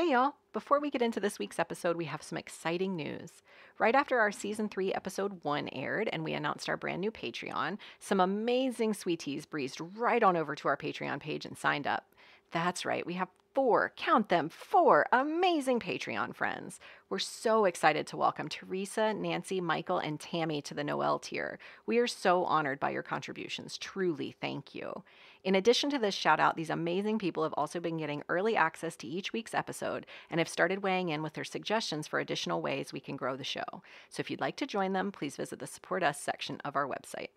Hey y'all, before we get into this week's episode, we have some exciting news. Right after our Season 3 Episode 1 aired and we announced our brand new Patreon, some amazing sweeties breezed right on over to our Patreon page and signed up. That's right, we have four amazing Patreon friends. We're so excited to welcome Teresa, Nancy, Michael, and Tammy to the Noel tier. We are so honored by your contributions. Truly, thank you. In addition to this shout out, these amazing people have also been getting early access to each week's episode and have started weighing in with their suggestions for additional ways we can grow the show. So if you'd like to join them, please visit the Support Us section of our website.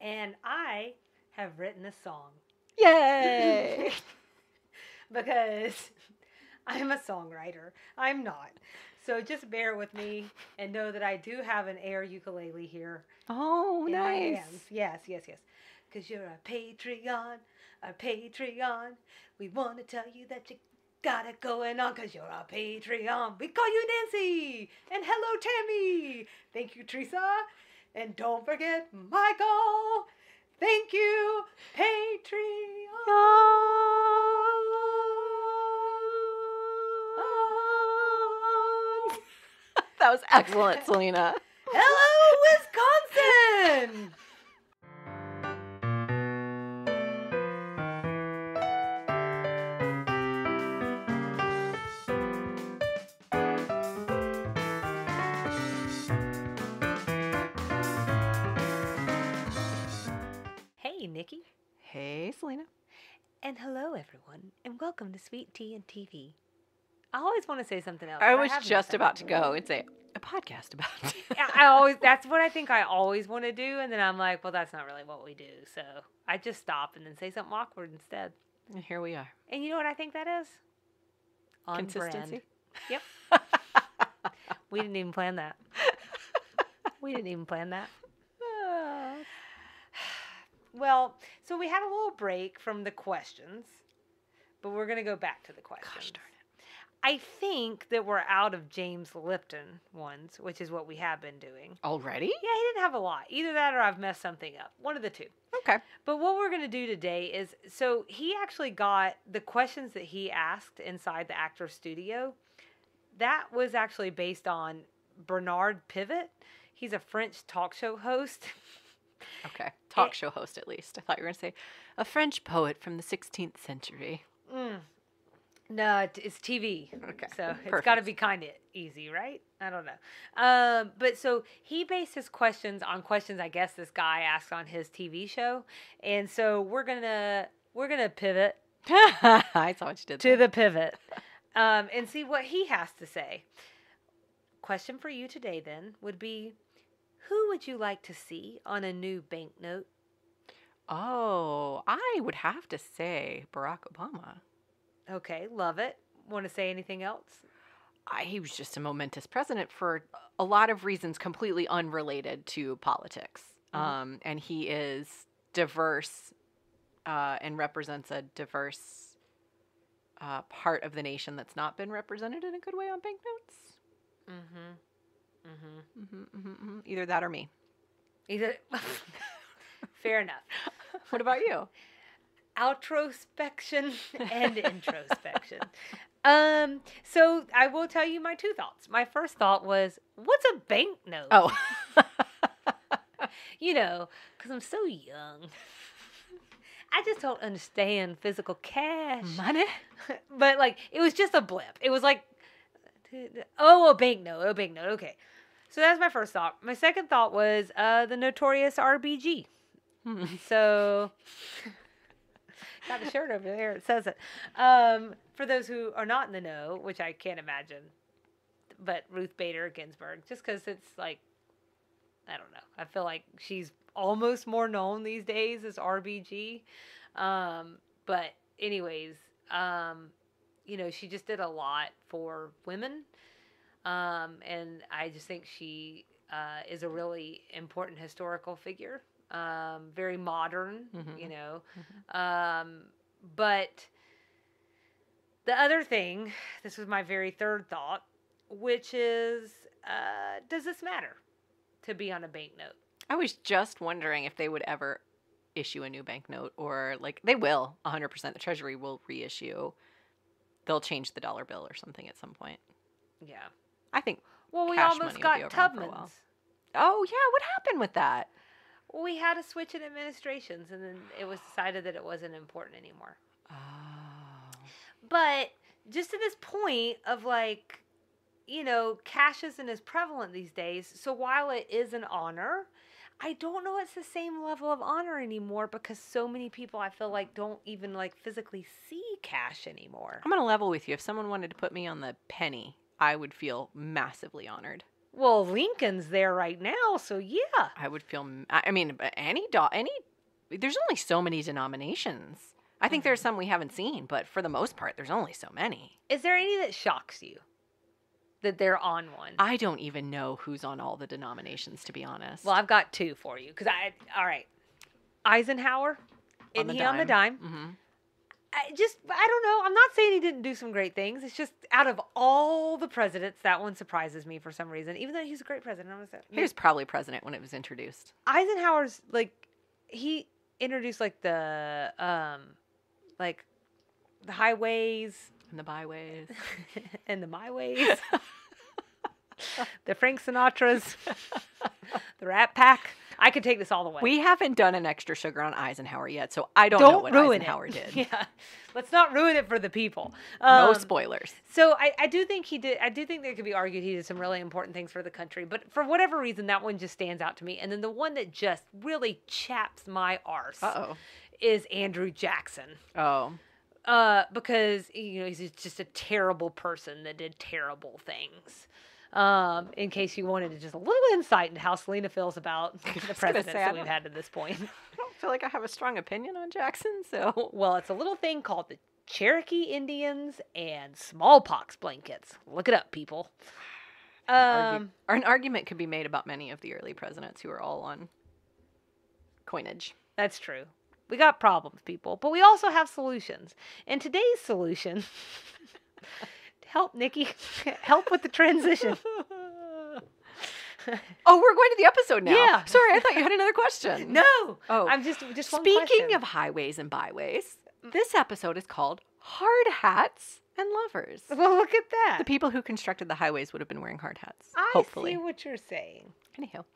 And I have written a song. Yay! Because I'm a songwriter. I'm not. So just bear with me and know that I do have an air ukulele here. Oh, nice. Yes. Because you're a Patreon. We want to tell you that you got it going on because you're a Patreon. We call you Nancy. And hello, Tammy. Thank you, Teresa. And don't forget, Michael. Thank you, Patreon. That was excellent, Selena. Hello, Wisconsin! Hey, Nikki. Hey, Selena. And hello, everyone, and welcome to Sweet Tea and TV. I always want to say something else. I was just about to go and say a podcast about it. That's what I think I always want to do. And then I'm like, well, that's not really what we do. So I just stop and then say something awkward instead. And here we are. And you know what I think that is? On consistency. Brand. Yep. We didn't even plan that. Well, so we had a little break from the questions, but we're going to go back to the questions. Gosh darn it. I think that we're out of James Lipton ones, which is what we have been doing. Already? Yeah, he didn't have a lot. Either that or I've messed something up. One of the two. Okay. But what we're going to do today is, so he actually got the questions that he asked inside the Actor's Studio. That was actually based on Bernard Pivot. He's a French talk show host. Okay. Talk show host, at least. I thought you were going to say a French poet from the 16th century. Mm. No, it's TV. Okay. So it's got to be kind of easy, right? I don't know. But so he based his questions on questions I guess this guy asked on his TV show. And so we're going to pivot. I saw what you did. To the pivot. And see what he has to say. Question for you today then would be, who would you like to see on a new banknote? Oh, I would have to say Barack Obama. Okay, love it. Want to say anything else? He was just a momentous president for a lot of reasons completely unrelated to politics. Mm-hmm. And he is diverse and represents a diverse part of the nation that's not been represented in a good way on banknotes. Mm-hmm. Mm-hmm. Mm-hmm, mm-hmm, mm-hmm. Either that or me. Fair enough. What about you? Outrospection and introspection. So I will tell you my two thoughts. My first thought was, what's a banknote? Oh. You know, because I'm so young. I just don't understand physical cash. Money? But, like, it was just a blip. It was like, oh, a banknote. Okay. So that's my first thought. My second thought was the notorious RBG. So... Got the shirt over there. It says it. For those who are not in the know, which I can't imagine, but Ruth Bader Ginsburg, just because it's like, I don't know. I feel like she's almost more known these days as RBG. But anyways, you know, she just did a lot for women. And I just think she is a really important historical figure. Very modern, mm-hmm. you know. Mm-hmm. But the other thing, this was my very third thought, which is, does this matter to be on a banknote? I was just wondering if they would ever issue a new banknote, or like they will 100%. The Treasury will reissue they'll change the dollar bill or something at some point. Yeah. I think well, we almost got Tubman's. Oh, yeah. What happened with that? We had a switch in administrations, and then it was decided that it wasn't important anymore. Oh. But just to this point of, like, you know, cash isn't as prevalent these days. So while it is an honor, I don't know it's the same level of honor anymore because so many people, I feel like, don't even, like, physically see cash anymore. I'm going to level with you. If someone wanted to put me on the penny, I would feel massively honored. Well, Lincoln's there right now, so yeah. I would feel, I mean, any there's only so many denominations. I think there's some we haven't seen, but for the most part, there's only so many. Is there any that shocks you? That they're on one. I don't even know who's on all the denominations, to be honest. Well, I've got two for you. All right. Eisenhower. Isn't he on the dime? Mm-hmm. I don't know. I'm not saying he didn't do some great things. It's just out of all the presidents, that one surprises me for some reason. Even though he's a great president. He was probably president when it was introduced. Eisenhower's, like, he introduced, like, the highways. And the byways. And the myways. The Frank Sinatras. The Rat Pack. I could take this all the way. We haven't done an Extra Sugar on Eisenhower yet, so I don't know what Eisenhower did. Yeah. Let's not ruin it for the people. No spoilers. So I do think he did. I do think there could be argued he did some really important things for the country, but for whatever reason, that one just stands out to me. And then the one that just really chaps my arse is Andrew Jackson. Oh. Because, you know, he's just a terrible person that did terrible things. In case you wanted to just a little insight into how Selena feels about the presidents that we've had to this point. I don't feel like I have a strong opinion on Jackson, so. Well, it's a little thing called the Cherokee Indians and smallpox blankets. Look it up, people. An argument could be made about many of the early presidents who are all on coinage. That's true. We got problems, people, but we also have solutions. And today's solution, help Nikki, help with the transition. Oh, we're going to the episode now. Yeah. Sorry, I thought you had another question. No. Oh, I'm just one question. Speaking of highways and byways, this episode is called Hard Hats and Lovers. Well, look at that. The people who constructed the highways would have been wearing hard hats. Hopefully. I see what you're saying. Anyhow,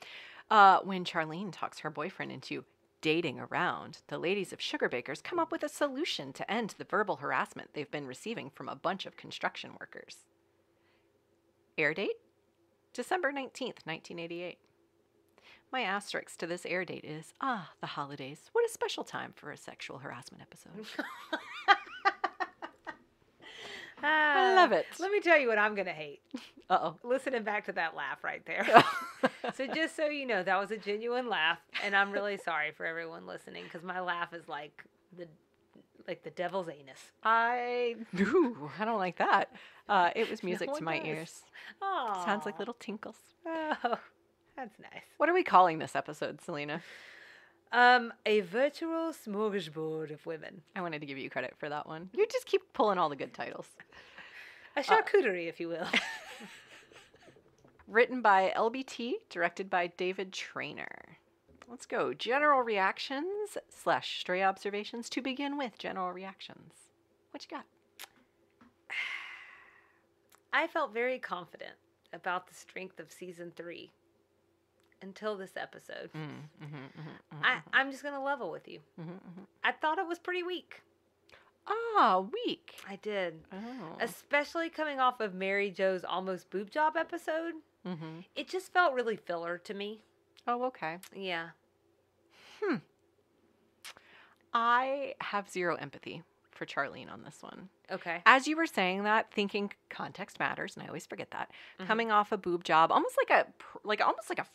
when Charlene talks her boyfriend into dating around, the ladies of Sugarbaker's come up with a solution to end the verbal harassment they've been receiving from a bunch of construction workers. Air date? December 19th, 1988. My asterisk to this air date is, the holidays. What a special time for a sexual harassment episode. I love it. Let me tell you what I'm going to hate. Uh-oh. Listening back to that laugh right there. So just so you know, that was a genuine laugh, and I'm really sorry for everyone listening because my laugh is like the devil's anus. I don't like that. It was music to my ears. Aww. Sounds like little tinkles. Oh, that's nice. What are we calling this episode, Selena? A virtual smorgasbord of women. I wanted to give you credit for that one. You just keep pulling all the good titles. A charcuterie, if you will. Written by LBT, directed by David Trainer. Let's go. General reactions / stray observations. To begin with, general reactions. What you got? I felt very confident about the strength of season 3. Until this episode. I'm just going to level with you. I thought it was pretty weak. Weak. I did. Oh. Especially coming off of Mary Jo's almost boob job episode. It just felt really filler to me. Oh, okay. Yeah. I have zero empathy for Charlene on this one. Okay. As you were saying that, thinking context matters, and I always forget that. Coming off a boob job, almost like a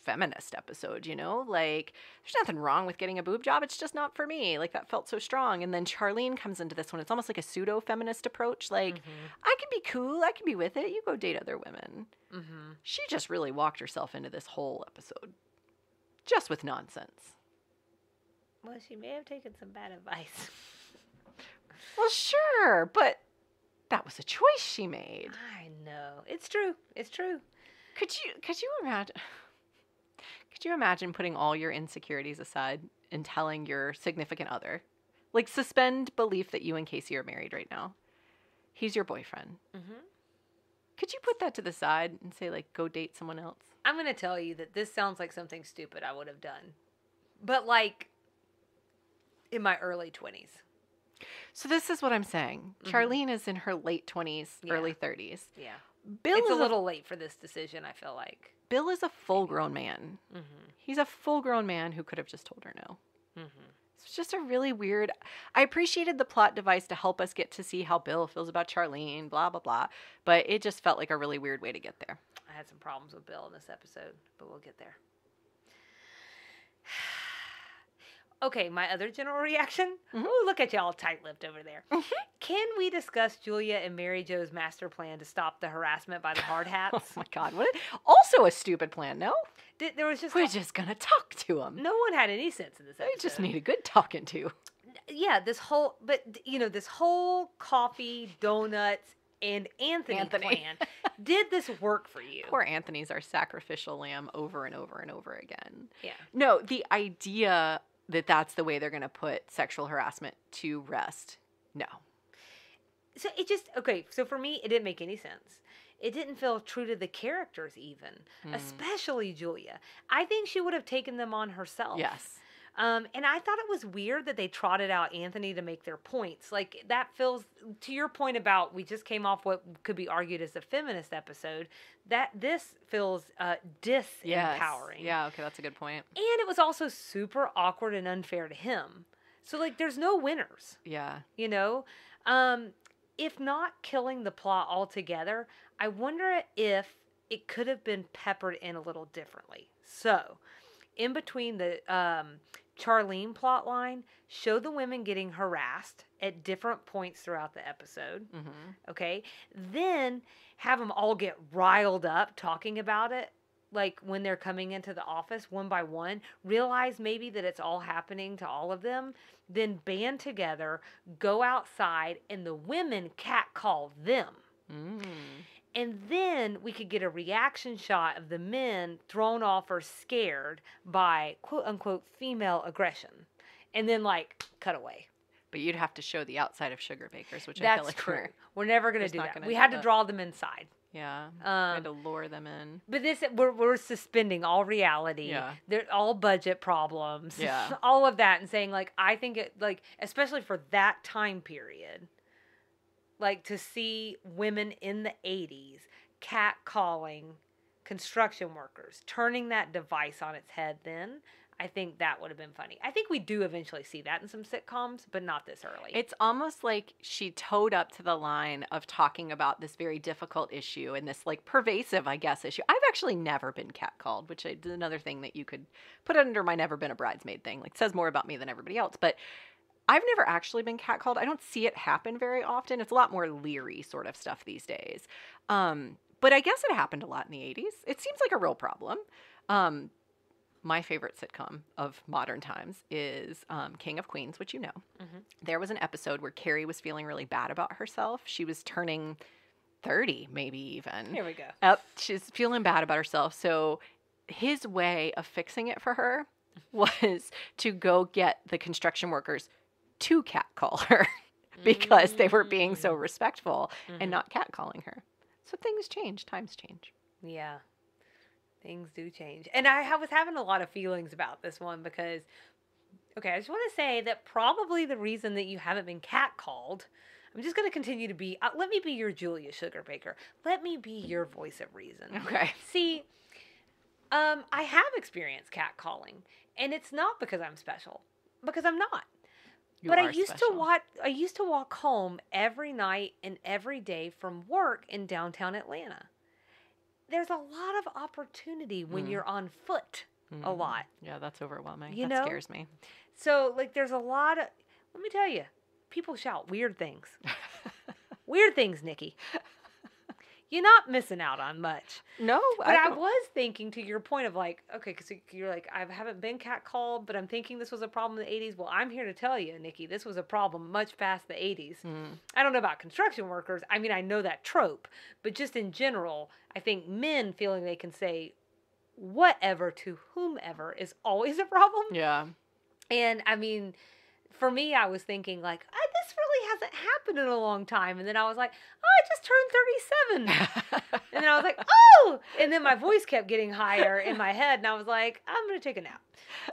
feminist episode, you know? Like, there's nothing wrong with getting a boob job. It's just not for me. Like, that felt so strong. And then Charlene comes into this one. It's almost like a pseudo-feminist approach. Like, I can be cool. I can be with it. You go date other women. She just really walked herself into this whole episode. Just with nonsense. Well, she may have taken some bad advice. Well, sure, but that was a choice she made. I know. It's true. It's true. Could you imagine putting all your insecurities aside and telling your significant other? Like, suspend belief that you and Casey are married right now. he's your boyfriend. Mm-hmm. Could you put that to the side and say, like, go date someone else? I'm going to tell you that this sounds like something stupid I would have done. But, like, in my early 20s. So this is what I'm saying. Mm-hmm. Charlene is in her late 20s, yeah. early 30s. Yeah. Bill is a little late for this decision, I feel like. Bill is a full-grown man. Mm-hmm. He's a full-grown man who could have just told her no. Mm-hmm. It's just a really weird... I appreciated the plot device to help us get to see how Bill feels about Charlene, blah, blah, blah. But it just felt like a really weird way to get there. I had some problems with Bill in this episode, but we'll get there. Okay, my other general reaction? Mm-hmm. Ooh, look at y'all tight-lipped over there. Mm-hmm. Can we discuss Julia and Mary Jo's master plan to stop the harassment by the hard hats? Oh, my God. What? Also a stupid plan, no? There was just... We're just going to talk to them. No one had any sense in this episode. We just need a good talking to. Yeah, this whole... But, you know, this whole coffee, donuts, and Anthony. Plan. Did this work for you? Poor Anthony's our sacrificial lamb over and over and over again. Yeah. No, the idea... that that's the way they're going to put sexual harassment to rest. No. So it just, okay, so for me, it didn't make any sense. It didn't feel true to the characters even, especially Julia. I think she would have taken them on herself. Yes. And I thought it was weird that they trotted out Anthony to make their points. Like, that feels, to your point about we just came off what could be argued as a feminist episode, that this feels disempowering. Yes. Yeah, okay, that's a good point. And it was also super awkward and unfair to him. So, like, there's no winners. Yeah. You know? If not killing the plot altogether, I wonder if it could have been peppered in a little differently. So... in between the Charlene plotline, show the women getting harassed at different points throughout the episode, okay? Then have them all get riled up talking about it, like when they're coming into the office one by one, realize maybe that it's all happening to all of them, then band together, go outside, and the women catcall them. Mm. And then we could get a reaction shot of the men thrown off or scared by, quote, unquote, female aggression. And then, like, cut away. But you'd have to show the outside of Sugarbaker's, which I feel like true. We're never going to do that. We had to draw them inside. Yeah. We had to lure them in. But this, we're suspending all reality. Yeah. They're all budget problems. Yeah. All of that and saying, like, I think it, like, especially for that time period. Like, to see women in the 80s catcalling construction workers, turning that device on its head then, I think that would have been funny. I think we do eventually see that in some sitcoms, but not this early. It's almost like she towed up to the line of talking about this very difficult issue and this, like, pervasive, I guess, issue. I've actually never been catcalled, which is another thing that you could put under my never been a bridesmaid thing. Like, it says more about me than everybody else, but... I've never actually been catcalled. I don't see it happen very often. It's a lot more leery sort of stuff these days. But I guess it happened a lot in the 80s. It seems like a real problem. My favorite sitcom of modern times is King of Queens, which you know. Mm-hmm. There was an episode where Carrie was feeling really bad about herself. She was turning 30, maybe even. Here we go. She's feeling bad about herself. So his way of fixing it for her was to go get the construction workers to catcall her because they were being so respectful and not catcalling her. So things change. Times change. Yeah. Things do change. And I was having a lot of feelings about this one because, okay, I just want to say that probably the reason that you haven't been catcalled, I'm just going to continue to be, let me be your Julia Sugarbaker. Let me be your voice of reason. Okay. See, I have experienced catcalling, and it's not because I'm special, because I'm not. But I used to watch. I used to walk home every night and every day from work in downtown Atlanta. There's a lot of opportunity when you're on foot a lot. Yeah, that's overwhelming. That scares me. So, like, there's a lot of. Let me tell you, people shout weird things. Weird things, Nikki. You're not missing out on much. No, but I was thinking to your point of like, okay, because you're like, I haven't been catcalled, but I'm thinking this was a problem in the 80s. Well, I'm here to tell you, Nikki, this was a problem much past the 80s. I don't know about construction workers. I mean, I know that trope, but just in general, I think men feeling they can say whatever to whomever is always a problem. Yeah. And I mean, for me, I was thinking like, this this really hasn't happened in a long time. And then I was like, oh, I just turned 37. And then I was like, oh. And then my voice kept getting higher in my head. And I was like, I'm going to take a nap.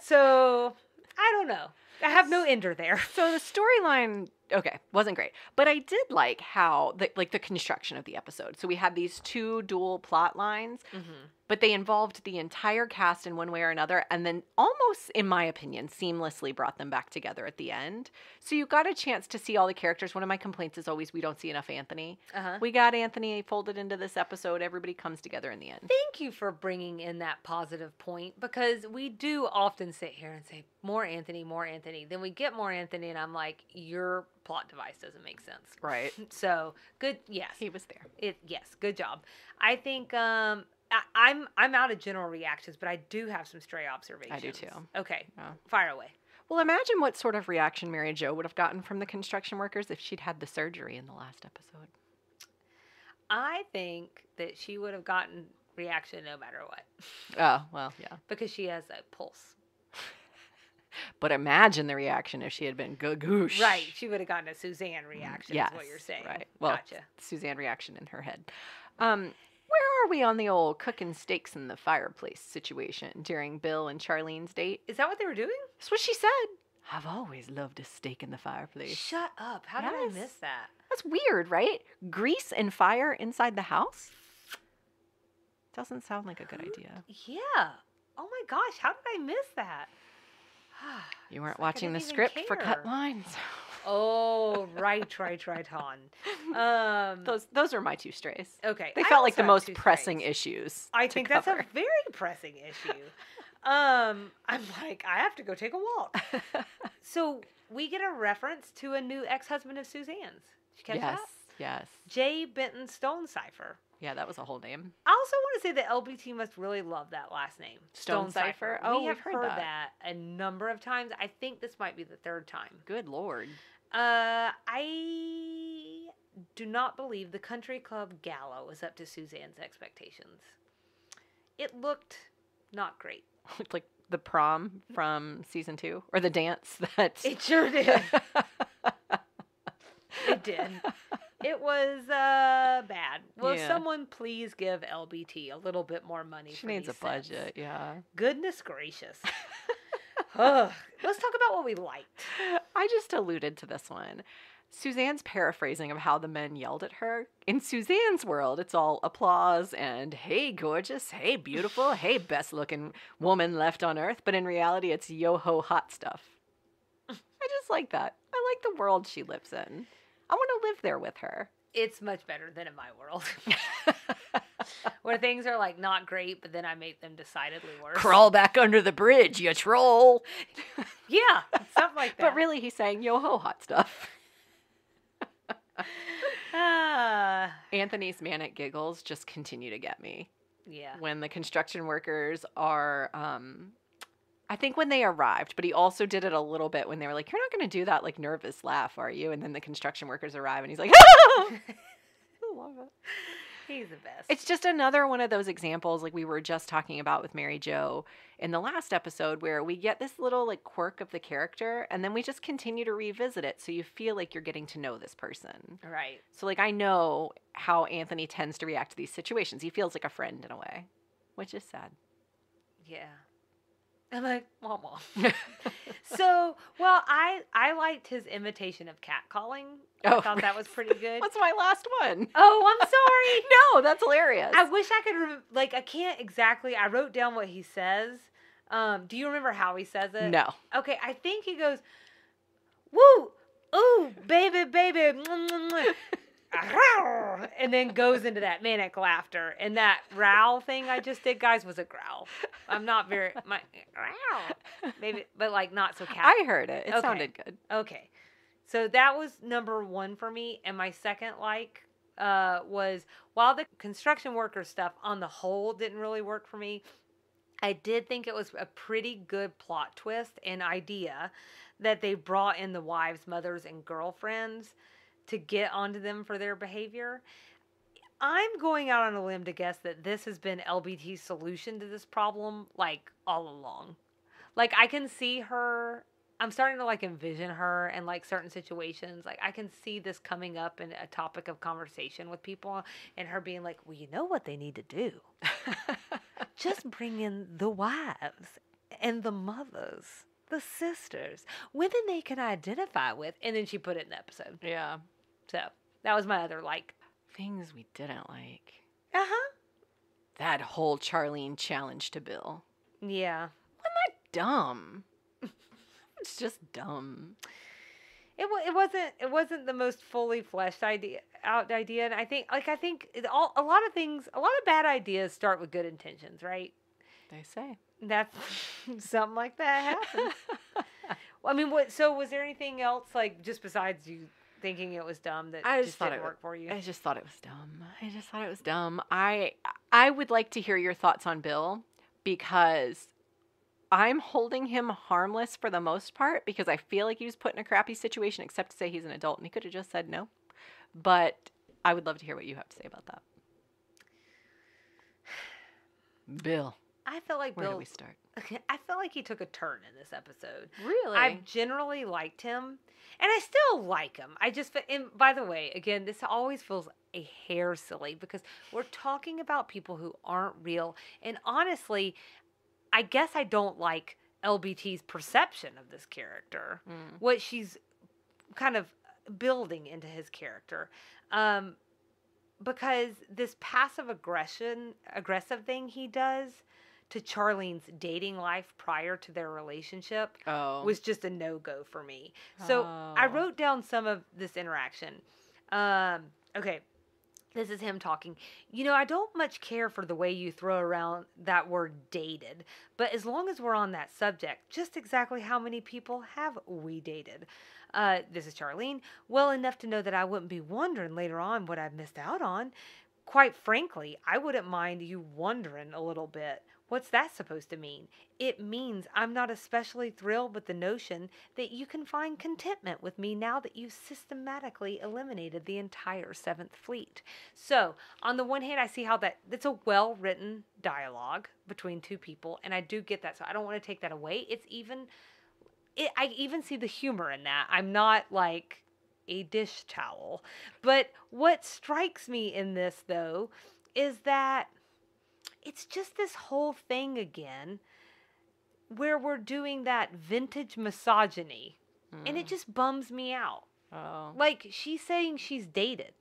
So I don't know. I have no ender there. So the storyline, okay, wasn't great. But I did like how, the construction of the episode. So we had these two dual plot lines, mm-hmm. but they involved the entire cast in one way or another, and then almost, in my opinion, seamlessly brought them back together at the end. So you got a chance to see all the characters. One of my complaints is always we don't see enough Anthony. Uh-huh. We got Anthony folded into this episode. Everybody comes together in the end. Thank you for bringing in that positive point, because we do often sit here and say, more Anthony, more Anthony. Then we get more Anthony, and I'm like, you're... plot device doesn't make sense. Right. So good. Yes. He was there. Yes. Good job. I think I'm out of general reactions, but I do have some stray observations. I do too. Okay. Yeah. Fire away. Well, imagine what sort of reaction Mary Jo would have gotten from the construction workers if she'd had the surgery in the last episode. I think that she would have gotten reaction no matter what. Oh, well, yeah. Because she has a pulse. But imagine the reaction if she had been gagoosh. Right. She would have gotten a Suzanne reaction, yes, is what you're saying. Right. Well, gotcha. Suzanne reaction in her head. Where are we on the old cooking steaks in the fireplace situation during Bill and Charlene's date? Is that what they were doing? That's what she said. I've always loved a steak in the fireplace. Shut up. How did I miss that? That's weird, right? Grease and fire inside the house? Doesn't sound like a good idea. Yeah. Oh, my gosh. How did I miss that? You weren't watching the script for cut lines. Oh, right, hon. Those are my two strays. Okay. They felt like the most pressing issues. I think that's a very pressing issue. I'm like, I have to go take a walk. So we get a reference to a new ex-husband of Suzanne's. Did you catch that? Yes. J. Benton Stonecipher. Yeah, that was a whole name. I also want to say that LBT must really love that last name. Stonecipher. Oh, we have heard that a number of times. I think this might be the third time. Good Lord. I do not believe the country club gala was up to Suzanne's expectations. It looked not great. It looked like the prom from season 2, or the dance that... It sure did. It did. It was bad. Will someone please give LBT a little bit more money? She needs a budget, yeah. Goodness gracious. Ugh. Let's talk about what we liked. I just alluded to this one. Suzanne's paraphrasing of how the men yelled at her. In Suzanne's world, it's all applause and, hey, gorgeous, hey, beautiful, hey, best-looking woman left on earth. But in reality, it's yo-ho hot stuff. I just like that. I like the world she lives in. I want to live there with her. It's much better than in my world. Where things are like not great, but then I make them decidedly worse. Crawl back under the bridge, you troll. Yeah, stuff like that. But really he's saying yo-ho hot stuff. Anthony's manic giggles just continue to get me. Yeah. When the construction workers are... I think when they arrived, but he also did it a little bit when they were like, you're not going to do that, like, nervous laugh, are you? And then the construction workers arrive, and he's like, ah! I love it. He's the best. It's just another one of those examples, like we were just talking about with Mary Jo in the last episode, where we get this little, like, quirk of the character, and then we just continue to revisit it, so you feel like you're getting to know this person. Right. So, like, I know how Anthony tends to react to these situations. He feels like a friend in a way, which is sad. Yeah. I'm like, wah, wah. So, well, I liked his imitation of catcalling. I thought that was pretty good. That's my last one. Oh, I'm sorry. No, that's hilarious. I wish I could, like, I can't exactly, I wrote down what he says. Do you remember how he says it? No. Okay, I think he goes, woo, ooh, baby, and then goes into that manic laughter. And that growl thing I just did, guys, was a growl. I'm not very... growl. Maybe, but, like, not so cat. I heard it. It sounded good. Okay. So that was number one for me. And my second like was, while the construction worker stuff on the whole didn't really work for me, I did think it was a pretty good plot twist and idea that they brought in the wives, mothers, and girlfriends to get onto them for their behavior. I'm going out on a limb to guess that this has been LBT's solution to this problem, like, all along. Like, I can see her I'm starting to, like, envision her in, like, certain situations. Like, I can see this coming up in a topic of conversation with people and her being like, well, you know what they need to do? Just bring in the wives and the mothers, the sisters, women they can identify with. And then she put it in the episode. Yeah. So that was my other, like, things we didn't like. Uh-huh. That whole Charlene challenge to Bill. Yeah. Wasn't that dumb? It's just dumb. It wasn't the most fully fleshed out idea, and I think a lot of bad ideas start with good intentions, right? They say that's something like that happens. I mean, what? So was there anything else, like, just besides you thinking it was dumb that just didn't work for you? I just thought it was dumb. I would like to hear your thoughts on Bill, because I'm holding him harmless for the most part, because I feel like he was put in a crappy situation, except to say he's an adult and he could have just said no. But I would love to hear what you have to say about that. Bill. I feel like Bill. Where do we start? Okay, I feel like he took a turn in this episode. Really? I've generally liked him, and I still like him. I just, and by the way, again, this always feels a hair silly because we're talking about people who aren't real, and honestly, I guess I don't like LBT's perception of this character, what she's kind of building into his character, because this passive aggressive thing he does to Charlene's dating life prior to their relationship was just a no-go for me. So I wrote down some of this interaction. Okay. This is him talking. You know, I don't much care for the way you throw around that word dated, but as long as we're on that subject, just exactly how many people have we dated? This is Charlene. Well enough to know that I wouldn't be wondering later on what I've missed out on. Quite frankly, I wouldn't mind you wondering a little bit. What's that supposed to mean? It means I'm not especially thrilled with the notion that you can find contentment with me now that you've systematically eliminated the entire 7th Fleet. So, on the one hand, I see how that's a well-written dialogue between two people, and I do get that, so I don't want to take that away. I even see the humor in that. I'm not like a dish towel. But what strikes me in this, though, is that it's just this whole thing again where we're doing that vintage misogyny. And it just bums me out. Oh. Like, she's saying she's dated.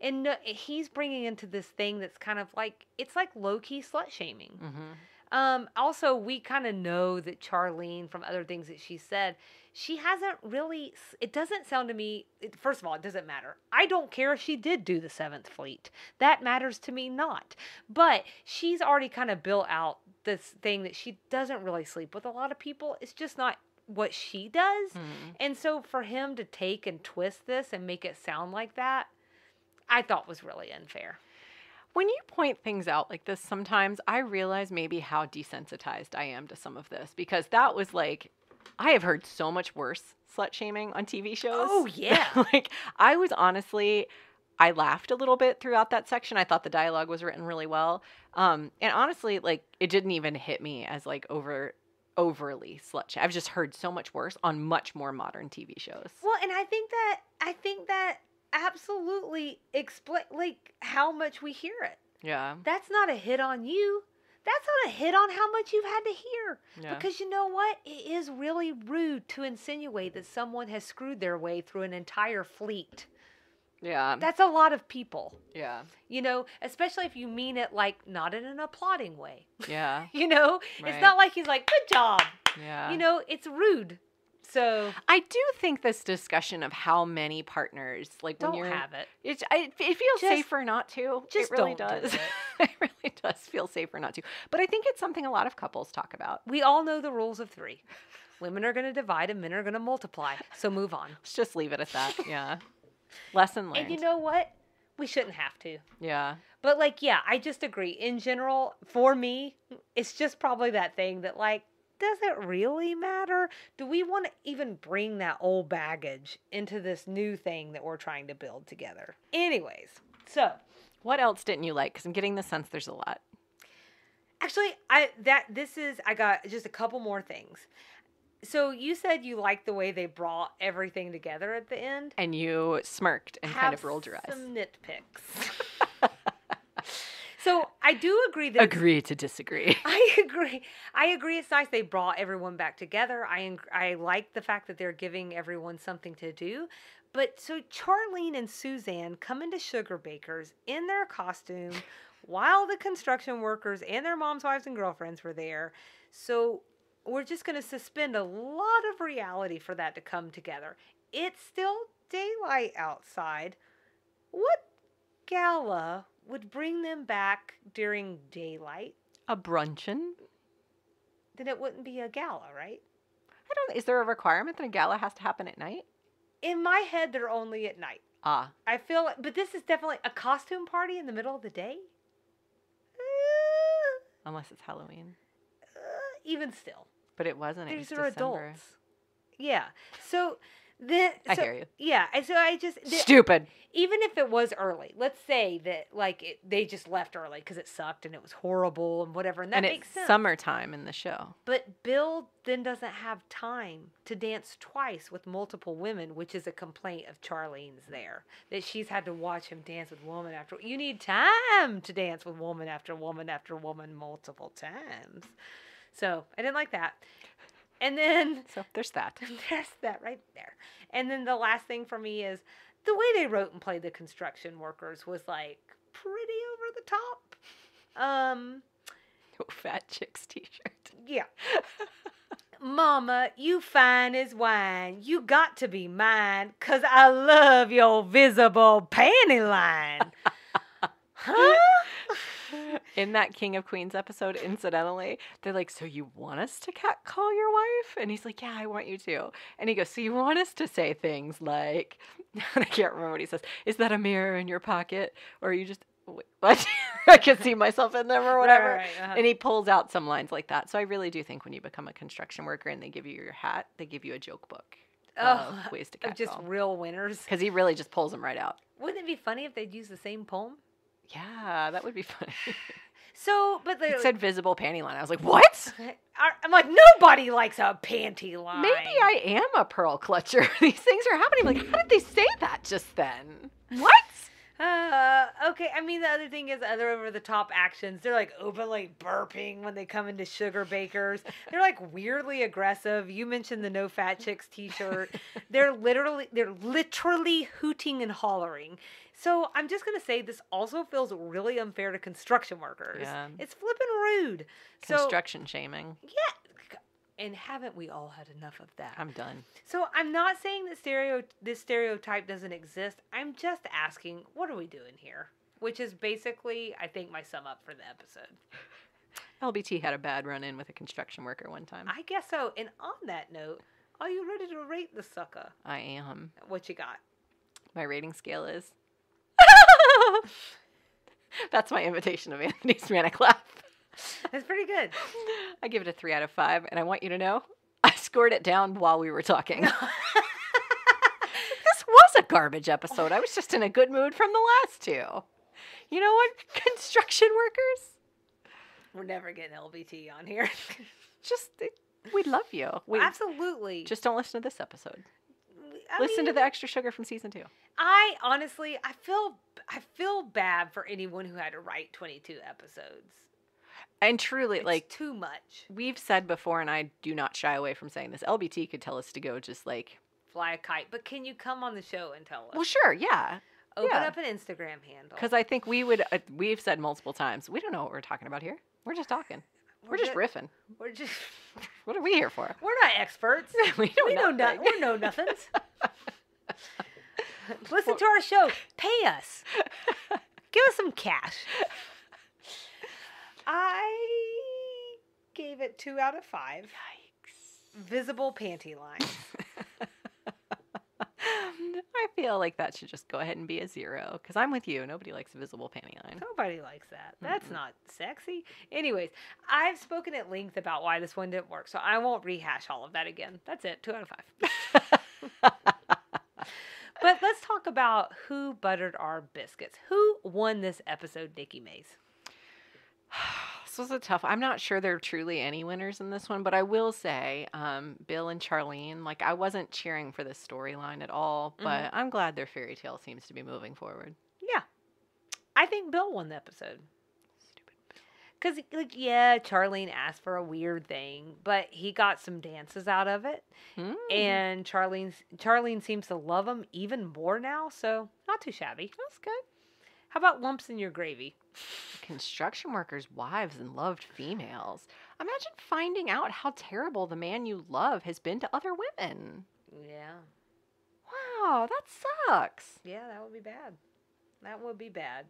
And he's bringing into this thing that's kind of like, it's like low-key slut-shaming. Mm-hmm. Also, we kind of know that Charlene, from other things that she said, she hasn't really, it doesn't sound to me, first of all, it doesn't matter. I don't care if she did do the 7th Fleet. That matters to me not. But she's already kind of built out this thing that she doesn't really sleep with a lot of people. It's just not what she does. Mm-hmm. And so for him to take and twist this and make it sound like that, I thought was really unfair. When you point things out like this sometimes, I realize maybe how desensitized I am to some of this, because that was like, I have heard so much worse slut shaming on TV shows. Oh, yeah. Like, I laughed a little bit throughout that section. I thought the dialogue was written really well. And honestly, like, it didn't even hit me as, like, overly slut shaming. I've just heard so much worse on much more modern TV shows. Well, and I think that absolutely explains, like, how much we hear it. Yeah. That's not a hit on you. That's not a hit on how much you've had to hear. Yeah. Because you know what? It is really rude to insinuate that someone has screwed their way through an entire fleet. Yeah. That's a lot of people. Yeah. You know, especially if you mean it, like, not in an applauding way. Yeah. You know? Right. It's not like he's like, good job. Yeah. You know, it's rude. So I do think this discussion of how many partners, like, don't when you're, have it. It feels safer not to. Just it really don't does. Do it. It really does feel safer not to. But I think it's something a lot of couples talk about. We all know the rules of 3. Women are going to divide and men are going to multiply. So move on. Let's just leave it at that. Yeah. Lesson learned. And you know what? We shouldn't have to. Yeah. But, like, yeah, I just agree. In general, for me, it's just probably that thing that, like, does it really matter? Do we want to even bring that old baggage into this new thing that we're trying to build together? Anyways, so what else didn't you like? Because I'm getting the sense there's a lot. Actually, I got just a couple more things. So you said you liked the way they brought everything together at the end. And you smirked and kind of rolled your eyes. Some nitpicks. So I do agree that... Agree to disagree. I agree it's nice they brought everyone back together. I like the fact that they're giving everyone something to do. But so Charlene and Suzanne come into Sugarbaker's in their costume while the construction workers and their moms, wives, and girlfriends were there. So we're just going to suspend a lot of reality for that to come together. It's still daylight outside. What gala would bring them back during daylight? A bruncheon? Then it wouldn't be a gala, right? Is there a requirement that a gala has to happen at night? In my head, they're only at night. Ah. I feel, but this is definitely a costume party in the middle of the day. Unless it's Halloween. Even still. But it wasn't. These are adults. Yeah. So... I hear you. Yeah. And so I just... Stupid. Even if it was early. Let's say that, like, they just left early because it sucked and it was horrible and whatever. And that makes sense. And it's summertime in the show. But Bill then doesn't have time to dance twice with multiple women, which is a complaint of Charlene's there. That she's had to watch him dance with woman after... You need time to dance with woman after woman after woman multiple times. So I didn't like that. And then... So, there's that. There's that right there. And then the last thing for me is the way they wrote and played the construction workers was, like, pretty over the top. No fat chicks t-shirt. Yeah. Mama, you fine as wine. You got to be mine because I love your visible panty line. Huh? In that King of Queens episode, incidentally, they're like, so you want us to catcall your wife? And he's like, yeah, I want you to. And he goes, so you want us to say things like, I can't remember what he says. Is that a mirror in your pocket? Or are you just, wait, what? I can see myself in them or whatever. Right, uh-huh. And he pulls out some lines like that. So I really do think when you become a construction worker and they give you your hat, they give you a joke book. Oh, ways to catcall. Just real winners. Because he really just pulls them right out. Wouldn't it be funny if they'd use the same poem? Yeah, that would be funny. So, but it said visible panty line. I was like, what? I'm like, nobody likes a panty line. Maybe I am a pearl clutcher. These things are happening. I'm like, how did they say that just then? What? Okay, I mean, the other thing is other over-the-top actions. They're, like, openly burping when they come into Sugarbaker's. They're, like, weirdly aggressive. You mentioned the No Fat Chicks t-shirt. They're literally hooting and hollering. So I'm just going to say this also feels really unfair to construction workers. Yeah. It's flipping rude. Construction shaming. Yeah. And haven't we all had enough of that? I'm done. So I'm not saying that this stereotype doesn't exist. I'm just asking, what are we doing here? Which is basically, I think, my sum up for the episode. LBT had a bad run-in with a construction worker one time. I guess so. And on that note, are you ready to rate the sucker? I am. What you got? My rating scale is... That's my imitation of Anthony's manic laugh. That's pretty good. I give it a 3 out of 5, and I want you to know I scored it down while we were talking. This was a garbage episode. I was just in a good mood from the last two. You know what, construction workers? We're never getting LBT on here. We love you. Absolutely. Just don't listen to this episode. Listen to the Extra Sugar from season 2. I honestly, I feel bad for anyone who had to write 22 episodes. And truly, it's like too much. We've said before, and I do not shy away from saying this. LBT could tell us to go just like fly a kite, but can you come on the show and tell us? Well, sure, yeah. Open up an Instagram handle because I think we would. We've said multiple times we don't know what we're talking about here. We're just talking. We're just riffing. We're just. What are we here for? We're not experts. we know nothing. We're no nothings. Listen to our show. Pay us. Give us some cash. I gave it 2 out of 5. Yikes. Visible panty lines. I feel like that should just go ahead and be a 0 because I'm with you. Nobody likes a visible panty line. Nobody likes that. That's not sexy. Anyways, I've spoken at length about why this one didn't work, so I won't rehash all of that again. That's it. 2 out of 5. But let's talk about who buttered our biscuits. Who won this episode, Nikki Mays? This was a tough. I'm not sure there are truly any winners in this one, but I will say Bill and Charlene, like, I wasn't cheering for this storyline at all, but I'm glad their fairy tale seems to be moving forward. Yeah. I think Bill won the episode. Stupid Bill. Because, like, yeah, Charlene asked for a weird thing, but he got some dances out of it. And Charlene seems to love him even more now, so not too shabby. That's good. How about lumps in your gravy? Construction workers, wives, and loved females. Imagine finding out how terrible the man you love has been to other women. Yeah. Wow, that sucks. Yeah, that would be bad. That would be bad.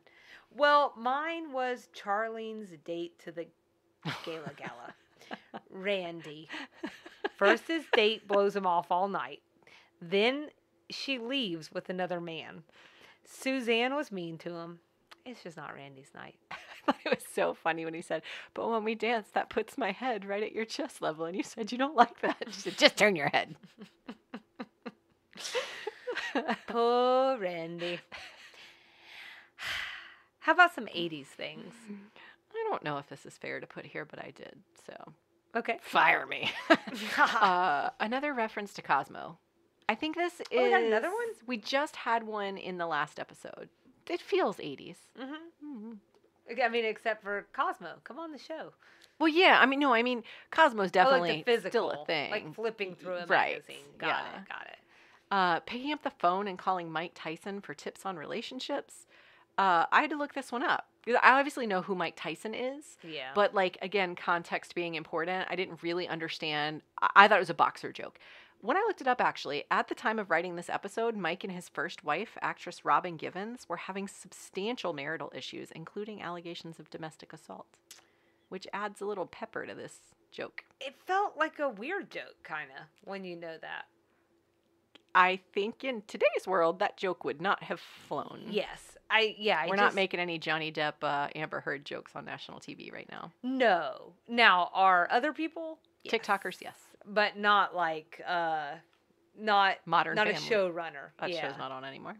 Well, mine was Charlene's date to the Gala Gala. Randy. First, his date blows him off all night. Then she leaves with another man. Suzanne was mean to him. It's just not Randy's night. I thought it was so funny when he said, but when we danced, that puts my head right at your chest level. And you said, you don't like that. She said, just turn your head. Poor Randy. How about some 80s things? I don't know if this is fair to put here, but I did. So, okay. Fire me. Another reference to Cosmo. I think this is... Oh, we got another one? We just had one in the last episode. It feels 80s. I mean, except for Cosmo. Come on the show. Well, yeah. I mean, no, I mean, Cosmo's definitely like the physical, still a thing. Like flipping through a magazine. Got it. Picking up the phone and calling Mike Tyson for tips on relationships. I had to look this one up. I obviously know who Mike Tyson is. Yeah. But, like, again, context being important, I didn't really understand. I thought it was a boxer joke. When I looked it up, actually, at the time of writing this episode, Mike and his first wife, actress Robin Givens, were having substantial marital issues, including allegations of domestic assault, which adds a little pepper to this joke. It felt like a weird joke, kind of, when you know that. I think in today's world, that joke would not have flown. Yes. We're not making any Johnny Depp, Amber Heard jokes on national TV right now. No. Now, are other people? Yes. TikTokers, yes. But not like, not Modern Family. Not a showrunner. That show's not on anymore.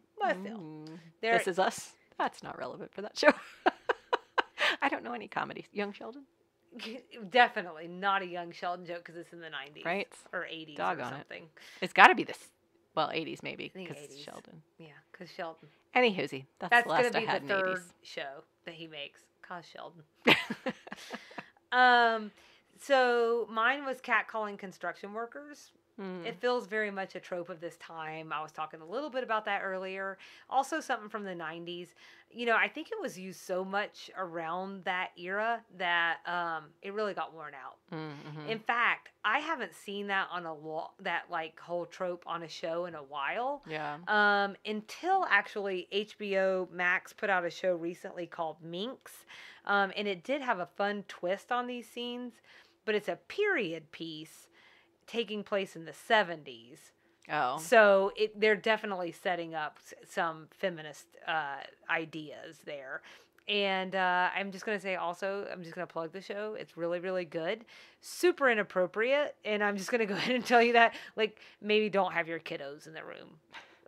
This Is Us. That's not relevant for that show. I don't know any comedy. Young Sheldon? Definitely not a Young Sheldon joke because it's in the 90s. Right. Or 80s or something. It's got to be this. Well, 80s maybe because Sheldon. Yeah, because Sheldon. Any hoozy. That's the last I had in the 80s. That's going to be the third show that he makes. Cause Sheldon. So mine was catcalling construction workers. It feels very much a trope of this time. I was talking a little bit about that earlier. Also something from the 90s. You know, I think it was used so much around that era that it really got worn out. In fact, I haven't seen that on a that like whole trope on a show in a while. Yeah. Until actually HBO Max put out a show recently called Minx. And it did have a fun twist on these scenes, but it's a period piece taking place in the 70s. Oh. So they're definitely setting up some feminist ideas there. And I'm just going to say also, I'm just going to plug the show. It's really, really good. Super inappropriate. And I'm just going to go ahead and tell you that, like, maybe don't have your kiddos in the room.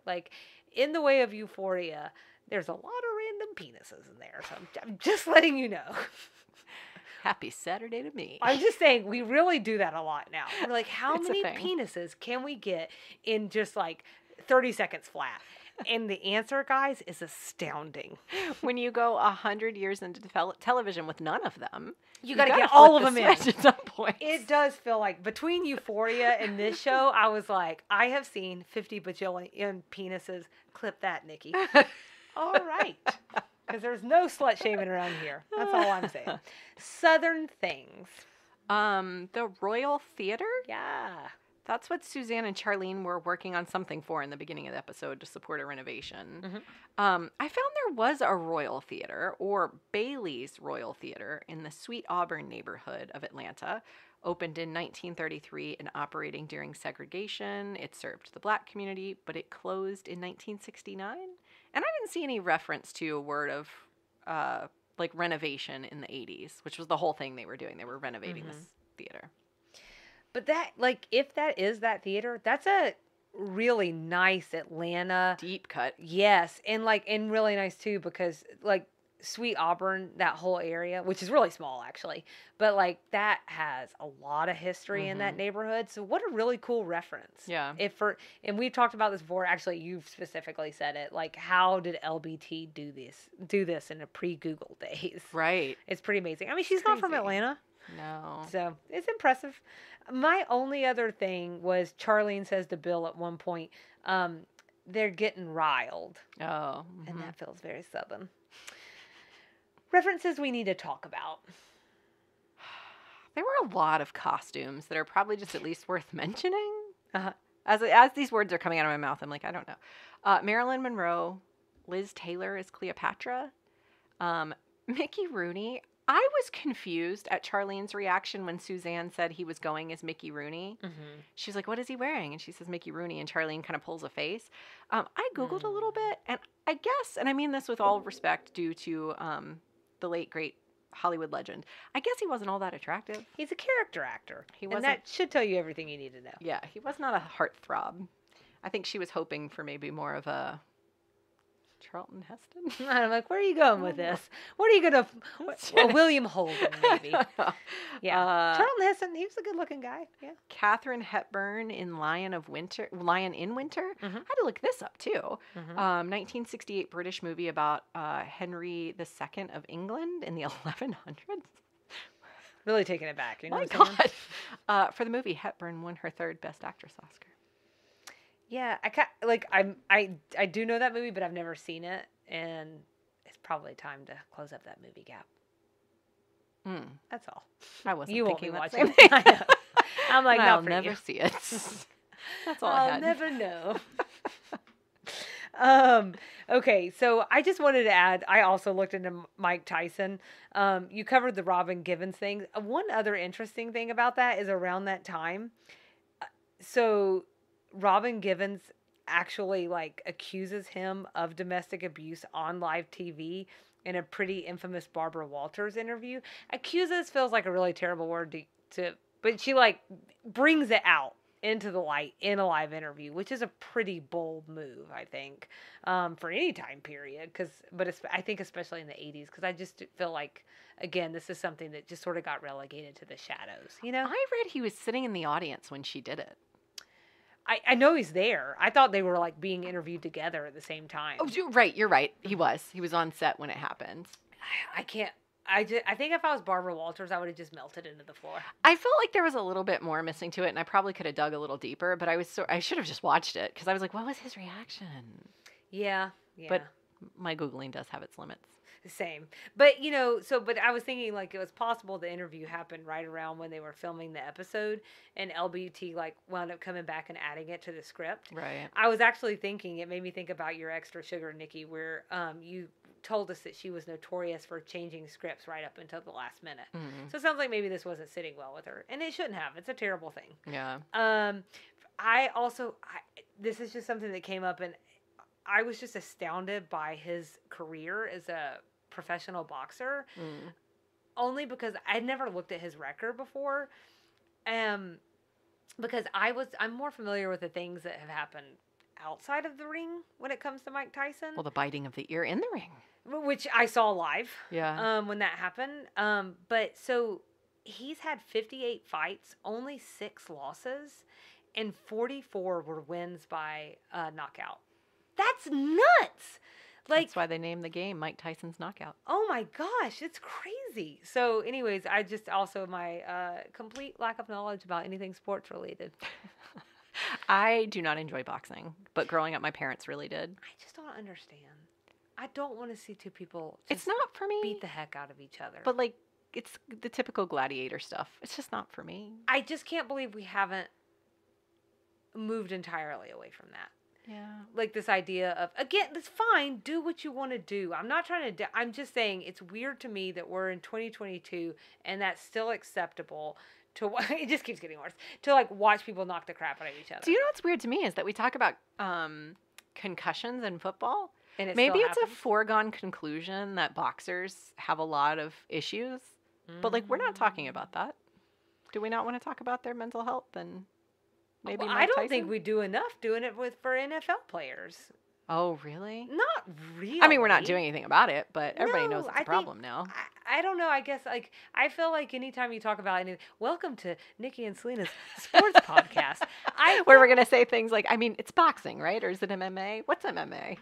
Like, in the way of Euphoria, there's a lot of random penises in there. So I'm just letting you know. Happy Saturday to me. I'm just saying, we really do that a lot now. We're like, how many penises can we get in just like 30 seconds flat? And the answer, guys, is astounding. When you go 100 years into television with none of them, you got to get all of them in at some point. It does feel like between Euphoria and this show, I was like, I have seen 50 bajillion penises. Clip that, Nikki. All right. Because there's no slut shaming around here. That's all I'm saying. Southern things. The Royal Theater? Yeah. That's what Suzanne and Charlene were working on something for in the beginning of the episode to support a renovation. I found there was a Royal Theater, or Bailey's Royal Theater, in the Sweet Auburn neighborhood of Atlanta. Opened in 1933 and operating during segregation. It served the black community, but it closed in 1969. And I didn't see any reference to a word of, like, renovation in the 80s, which was the whole thing they were doing. They were renovating this theater. But that, like, if that is that theater, that's a really nice Atlanta. Deep cut. Yes. And, like, and really nice, too, because, like, Sweet Auburn, that whole area, which is really small actually, but like that has a lot of history in that neighborhood. So what a really cool reference. Yeah. And we've talked about this before. Actually, you've specifically said it. Like, how did LBT do this in a pre-Google days? Right. It's pretty amazing. I mean, she's not from Atlanta. No. So it's impressive. My only other thing was Charlene says to Bill at one point, they're getting riled. Oh. And that feels very Southern. References we need to talk about. There were a lot of costumes that are probably just at least worth mentioning. As these words are coming out of my mouth, I'm like, I don't know. Marilyn Monroe, Liz Taylor is Cleopatra, Mickey Rooney. I was confused at Charlene's reaction when Suzanne said he was going as Mickey Rooney. She was like, what is he wearing? And she says, Mickey Rooney. And Charlene kind of pulls a face. I Googled a little bit, and I guess, and I mean this with all respect due to the late, great Hollywood legend, I guess he wasn't all that attractive. He's a character actor. He wasn't, and that should tell you everything you need to know. Yeah, he was not a heartthrob. I think she was hoping for maybe more of a... Charlton Heston. I'm like, where are you going with this? What are you gonna? William Holden, maybe. Yeah, Charlton Heston. He was a good-looking guy. Yeah. Catherine Hepburn in Lion in Winter. I had to look this up too. 1968 British movie about Henry II of England in the 1100s. Really taking it back. You know My God. For the movie, Hepburn won her third Best Actress Oscar. Yeah, I do know that movie, but I've never seen it, and it's probably time to close up that movie gap. That's all. You won't be watching. I know. I'm like, I'll never see it. That's all I'll never know. Okay, so I just wanted to add, I also looked into Mike Tyson. You covered the Robin Givens thing. One other interesting thing about that is around that time, so Robin Givens actually like accuses him of domestic abuse on live TV in a pretty infamous Barbara Walters interview. Accuses feels like a really terrible word but she like brings it out into the light in a live interview, which is a pretty bold move, I think, for any time period. I think especially in the 80s, because I just feel like, again, this is something that just sort of got relegated to the shadows. You know, I read he was sitting in the audience when she did it. I know he's there. I thought they were like being interviewed together at the same time. Oh, right. You're right. He was. He was on set when it happened. I can't. I think if I was Barbara Walters, I would have just melted into the floor. I felt like there was a little bit more missing to it, and I probably could have dug a little deeper. But I should have just watched it because I was like, what was his reaction? Yeah. But my Googling does have its limits. Same. But, you know, but I was thinking, like, it was possible the interview happened right around when they were filming the episode, and LBT, like, wound up coming back and adding it to the script. Right. I was actually thinking, it made me think about your Extra Sugar, Nikki, where you told us that she was notorious for changing scripts right up until the last minute. So it sounds like maybe this wasn't sitting well with her, and it shouldn't have. It's a terrible thing. Yeah. I also, this is just something that came up, and I was just astounded by his career as a professional boxer, only because I'd never looked at his record before, because I'm more familiar with the things that have happened outside of the ring when it comes to Mike Tyson. Well, the biting of the ear in the ring, which I saw live, when that happened. But so he's had 58 fights, only 6 losses, and 44 were wins by knockout. That's nuts. Like, that's why they named the game Mike Tyson's Knockout. Oh, my gosh. It's crazy. So, anyways, I just also my complete lack of knowledge about anything sports related. I do not enjoy boxing, but growing up, my parents really did. I just don't understand. I don't want to see two people just it's not for me. Beat the heck out of each other. But, like, it's the typical gladiator stuff. It's just not for me. I just can't believe we haven't moved entirely away from that. Yeah. Like this idea of, again, it's fine. Do what you want to do. I'm not trying to, I'm just saying it's weird to me that we're in 2022 and that's still acceptable to, it just keeps getting worse, to like watch people knock the crap out of each other. Do you know what's weird to me is that we talk about concussions in football. And maybe it's a foregone conclusion that boxers have a lot of issues, but like we're not talking about that. Do we not want to talk about their mental health and... Maybe well, I don't think we do enough doing it for NFL players. Oh, really? Not really. I mean, we're not doing anything about it, but everybody knows it's a problem now. I don't know. I guess, like, I feel like anytime you talk about anything, welcome to Nikki and Selena's sports podcast. Where we're going to say things like, I mean, it's boxing, right? Or is it MMA? What's MMA?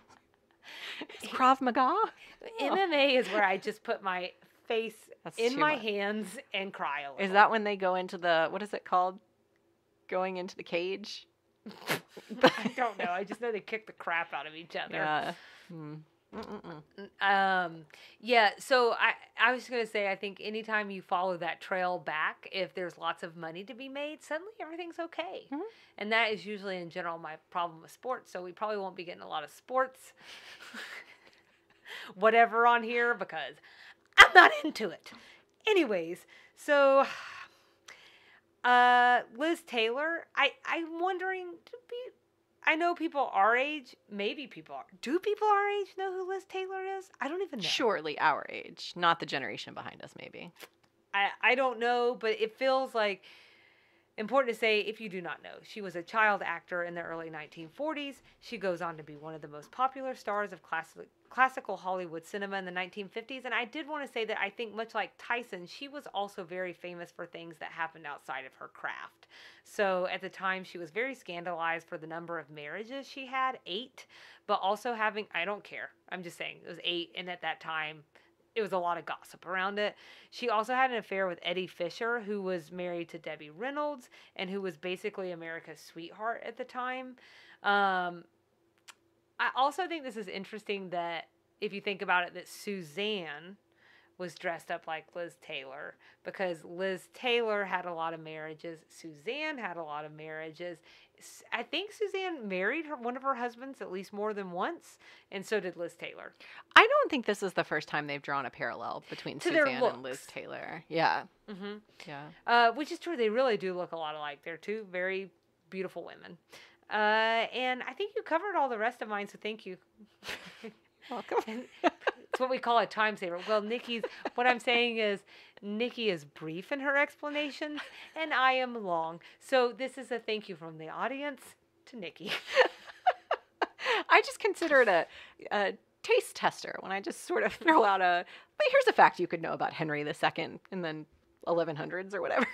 It's Krav Maga? MMA is where I just put my face in my hands and cry a little. Is that when they go into the, what is it called? Going into the cage? I don't know. I just know they kick the crap out of each other. Yeah. Yeah. So I was going to say, I think anytime you follow that trail back, if there's lots of money to be made, suddenly everything's okay. Mm-hmm. And that is usually in general my problem with sports. So we probably won't be getting a lot of sports, whatever on here, because I'm not into it. Anyways, so... Liz Taylor, I'm wondering, I know people our age, maybe people, do people our age know who Liz Taylor is? I don't even know. Surely our age, not the generation behind us, maybe. I don't know, but it feels like important to say if you do not know. She was a child actor in the early 1940s. She goes on to be one of the most popular stars of classical Hollywood cinema in the 1950s. And I did want to say that I think much like Tyson, she was also very famous for things that happened outside of her craft. So at the time, she was very scandalized for the number of marriages she had, 8, but also having, I don't care. I'm just saying it was 8. And at that time, it was a lot of gossip around it. She also had an affair with Eddie Fisher, who was married to Debbie Reynolds and who was basically America's sweetheart at the time. I also think this is interesting that if you think about it, that Suzanne was dressed up like Liz Taylor because Liz Taylor had a lot of marriages. Suzanne had a lot of marriages. I think Suzanne married one of her husbands at least more than once, and so did Liz Taylor. I don't think this is the first time they've drawn a parallel between Suzanne and Liz Taylor. Yeah. Mm-hmm. Yeah. Which is true. They really do look a lot alike. They're two very beautiful women. And I think you covered all the rest of mine, so thank you. Welcome. It's what we call a time saver. Well, Nikki's, what I'm saying is Nikki is brief in her explanations, and I am long. So this is a thank you from the audience to Nikki. I just consider it a taste tester when I just sort of throw out but here's a fact you could know about Henry II, and then 1100s or whatever.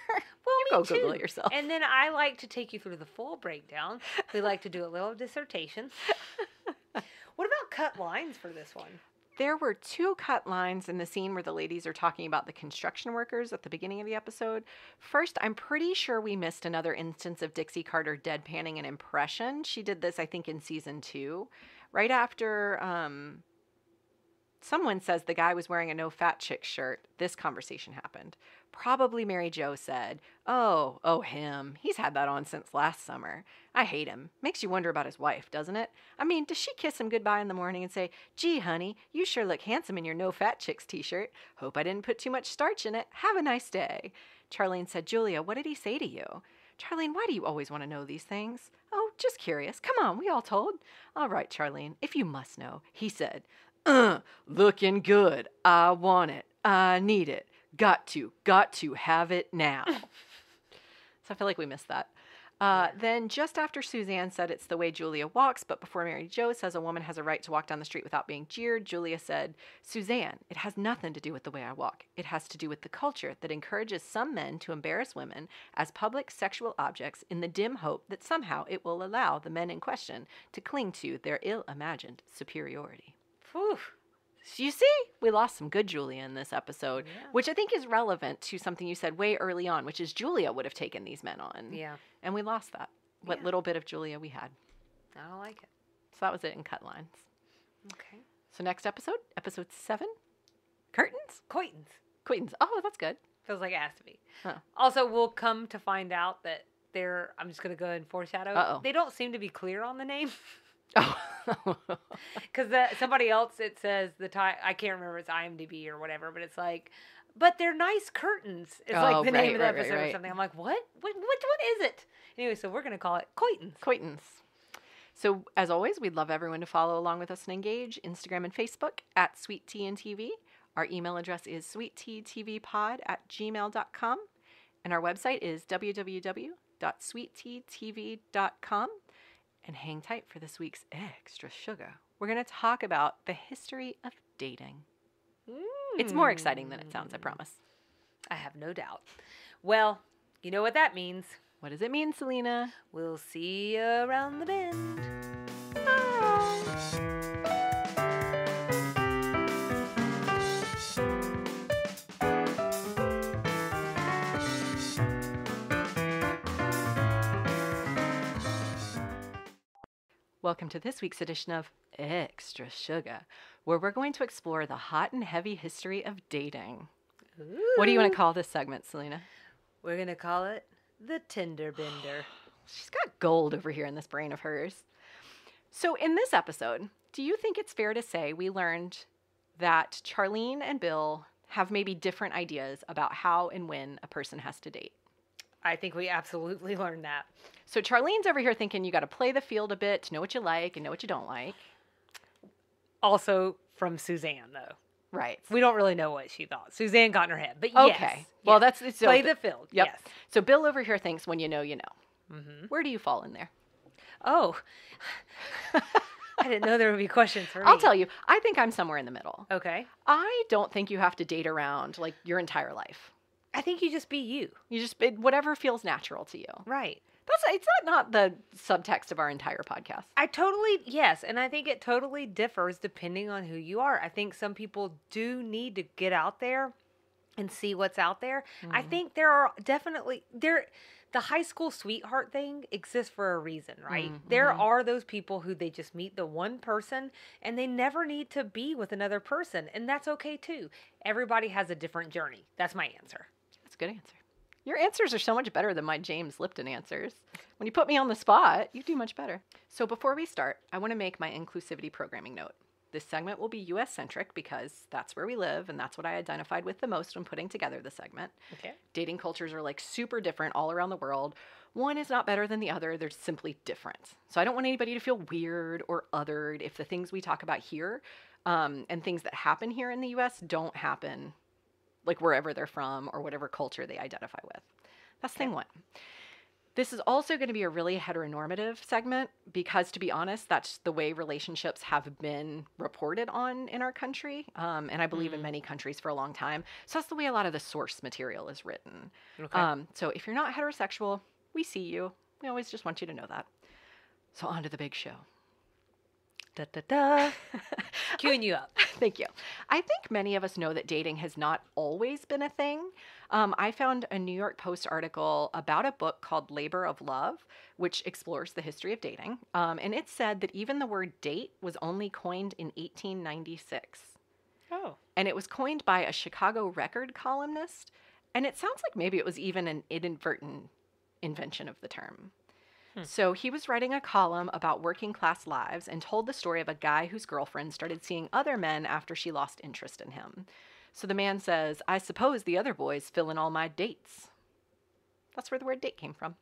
Well, you go Google it yourself. And then I like to take you through the full breakdown. We like to do a little dissertation. What about cut lines for this one? There were 2 cut lines in the scene where the ladies are talking about the construction workers at the beginning of the episode. First, I'm pretty sure we missed another instance of Dixie Carter deadpanning an impression. She did this, I think, in season 2, right after... someone says the guy was wearing a no fat chick shirt. This conversation happened. Probably Mary Jo said, oh him. He's had that on since last summer. I hate him. Makes you wonder about his wife, doesn't it? I mean, does she kiss him goodbye in the morning and say, gee, honey, you sure look handsome in your no fat chicks t-shirt. Hope I didn't put too much starch in it. Have a nice day. Charlene said, Julia, what did he say to you? Charlene, why do you always want to know these things? Oh, just curious. Come on, we all told. All right, Charlene, if you must know, he said, looking good. I want it. I need it. Got to have it now. So I feel like we missed that. Then just after Suzanne said it's the way Julia walks, but before Mary Jo says a woman has a right to walk down the street without being jeered, Julia said, Suzanne, it has nothing to do with the way I walk. It has to do with the culture that encourages some men to embarrass women as public sexual objects in the dim hope that somehow it will allow the men in question to cling to their ill-imagined superiority. Whew. So you see, we lost some good Julia in this episode, which I think is relevant to something you said way early on, which is Julia would have taken these men on. Yeah. And we lost that. What little bit of Julia we had. I don't like it. So that was it in cut lines. Okay. So next episode, episode 7, curtains? Coitins. Oh, that's good. Feels like it has to be. Huh. Also, we'll come to find out that I'm just going to go ahead and foreshadow. Uh-oh. They don't seem to be clear on the name. Oh, because somebody else, it says the title, I can't remember, it's IMDb or whatever, but it's like, but they're nice curtains. It's like the name of the episode or something. I'm like, what is it? Anyway, so we're going to call it Coitins. So as always, we'd love everyone to follow along with us and engage. Instagram and Facebook at Sweet Tea and TV. Our email address is sweetteatvpod@gmail.com. And our website is www.sweetteatv.com. and hang tight for this week's Extra Sugar. We're going to talk about the history of dating. It's more exciting than it sounds, I promise. I have no doubt. Well, you know what that means. What does it mean, Selena? We'll see you around the bend. Bye. Welcome to this week's edition of Extra Sugar, where we're going to explore the hot and heavy history of dating. Ooh. What do you want to call this segment, Selena? We're going to call it the Tinder Bender. She's got gold over here in this brain of hers. So in this episode, do you think it's fair to say we learned that Charlene and Bill have maybe different ideas about how and when a person has to date? I think we absolutely learned that. So Charlene's over here thinking you got to play the field a bit to know what you like and know what you don't like. Also from Suzanne, though. Right. We don't really know what she thought. Suzanne got in her head. But okay. Yes. Well, yes. That's... So play the field. Yep. Yes. So Bill over here thinks when you know, you know. Mm-hmm. Where do you fall in there? Oh. I didn't know there would be questions for me. I'll tell you. I think I'm somewhere in the middle. Okay. I don't think you have to date around like your entire life. I think you just be you. You just be whatever feels natural to you. Right. It's not the subtext of our entire podcast. Yes. And I think it totally differs depending on who you are. I think some people do need to get out there and see what's out there. Mm. I think there are definitely, the high school sweetheart thing exists for a reason, right? Mm-hmm. There are those people who they just meet the one person and they never need to be with another person. And that's okay too. Everybody has a different journey. That's my answer. That's a good answer. Your answers are so much better than my James Lipton answers. When you put me on the spot, you do much better. So before we start, I want to make my inclusivity programming note. This segment will be U.S.-centric because that's where we live, and that's what I identified with the most when putting together the segment. Okay. Dating cultures are like super different all around the world. One is not better than the other. They're simply different. So I don't want anybody to feel weird or othered if the things we talk about here and things that happen here in the U.S. don't happen like wherever they're from or whatever culture they identify with. That's okay. Thing one. This is also going to be a really heteronormative segment because, to be honest, that's the way relationships have been reported on in our country, and I believe in many countries for a long time. So that's the way a lot of the source material is written. Okay. So if you're not heterosexual, we see you. We always just want you to know that. So on to the big show. Da-da-da. Queuing you up. Thank you. I think many of us know that dating has not always been a thing. I found a New York Post article about a book called Labor of Love, which explores the history of dating. And it said that even the word date was only coined in 1896. Oh. And it was coined by a Chicago Record columnist. And it sounds like maybe it was even an inadvertent invention of the term. So he was writing a column about working class lives and told the story of a guy whose girlfriend started seeing other men after she lost interest in him. So the man says, "I suppose the other boys fill in all my dates." That's where the word date came from.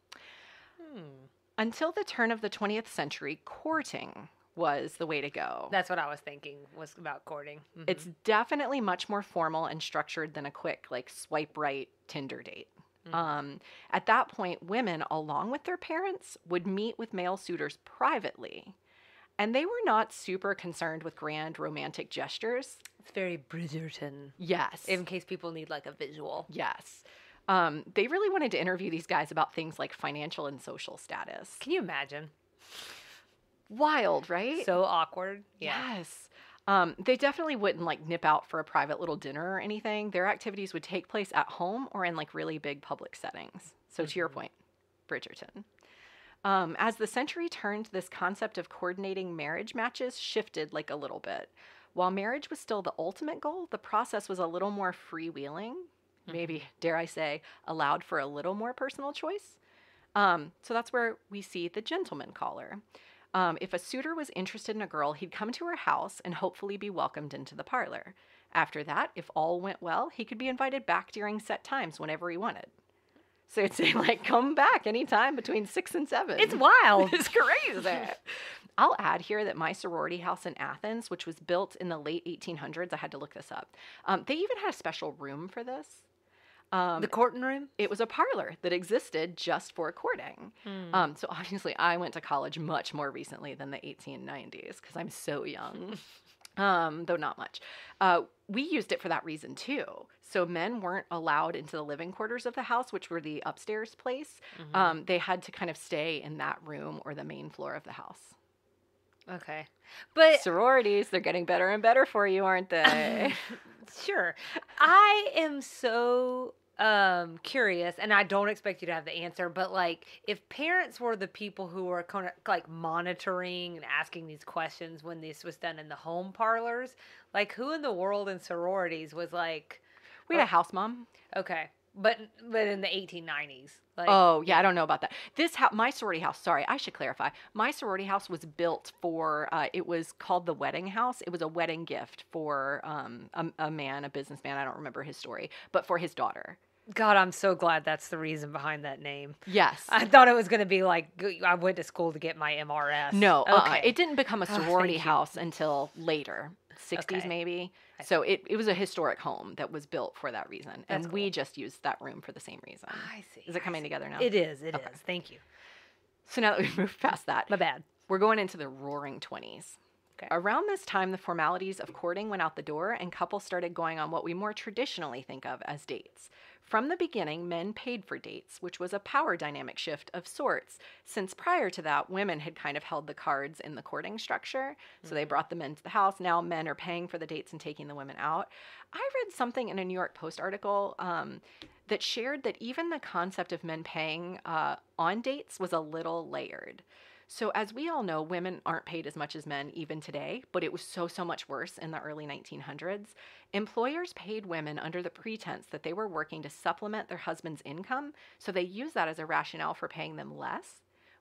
Hmm. Until the turn of the 20th century, courting was the way to go. That's what I was thinking was about courting. Mm-hmm. It's definitely much more formal and structured than a quick, like, swipe right Tinder date. At that point, women, along with their parents, would meet with male suitors privately, and they were not super concerned with grand romantic gestures. It's very Bridgerton. Yes. In case people need like a visual. Yes. They really wanted to interview these guys about things like financial and social status. Can you imagine? Wild, right? So awkward. Yeah. Yes. They definitely wouldn't like nip out for a private little dinner or anything. Their activities would take place at home or in like really big public settings. So to your point, Bridgerton. As the century turned, this concept of coordinating marriage matches shifted like a little bit. While marriage was still the ultimate goal, the process was a little more freewheeling. Maybe, dare I say, allowed for a little more personal choice. So that's where we see the gentleman caller. If a suitor was interested in a girl, he'd come to her house and hopefully be welcomed into the parlor. After that, if all went well, he could be invited back during set times whenever he wanted. So he'd say, like, come back anytime between 6 and 7. It's wild. It's crazy. I'll add here that my sorority house in Athens, which was built in the late 1800s, I had to look this up. They even had a special room for this. The courting room? It was a parlor that existed just for courting. Mm. So obviously I went to college much more recently than the 1890s because I'm so young, though not much. We used it for that reason too. So men weren't allowed into the living quarters of the house, which were the upstairs place. Mm-hmm. They had to kind of stay in that room or the main floor of the house. Okay. But sororities, they're getting better and better for you, aren't they? Sure. I am so curious, and I don't expect you to have the answer, but like if parents were the people who were kind of like monitoring and asking these questions when this was done in the home parlors, like who in the world in sororities was like... We had a house mom. Okay. But in the 1890s. Like, oh, yeah, I don't know about that. This house, my sorority house, sorry, I should clarify. My sorority house was built for, it was called the wedding house. It was a wedding gift for a man, a businessman. I don't remember his story, but for his daughter. God, I'm so glad that's the reason behind that name. Yes. I thought it was going to be like, I went to school to get my MRS. No, okay. It didn't become a sorority house until later. 60s okay. maybe. So it was a historic home that was built for that reason. That's and cool. we just used that room for the same reason. I see. Is it coming together now? It is. It okay. is. Thank you. So now that we've moved past that. My bad. We're going into the roaring 20s. Okay. Around this time, the formalities of courting went out the door and couples started going on what we more traditionally think of as dates. From the beginning, men paid for dates, which was a power dynamic shift of sorts, since prior to that, women had kind of held the cards in the courting structure, so they brought the men to the house. Now men are paying for the dates and taking the women out. I read something in a New York Post article that shared that even the concept of men paying on dates was a little layered. So as we all know, women aren't paid as much as men even today, but it was so much worse in the early 1900s. Employers paid women under the pretense that they were working to supplement their husband's income, so they used that as a rationale for paying them less,